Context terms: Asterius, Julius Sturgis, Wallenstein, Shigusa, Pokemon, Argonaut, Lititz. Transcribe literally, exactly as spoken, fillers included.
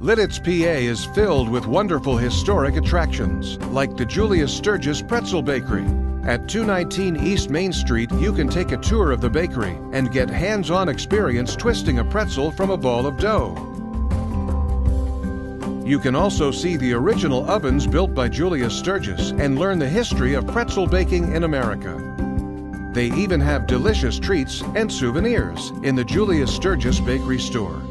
Lititz, P A is filled with wonderful historic attractions, like the Julius Sturgis Pretzel Bakery. At two nineteen East Main Street, you can take a tour of the bakery and get hands-on experience twisting a pretzel from a ball of dough. You can also see the original ovens built by Julius Sturgis and learn the history of pretzel baking in America. They even have delicious treats and souvenirs in the Julius Sturgis Bakery store.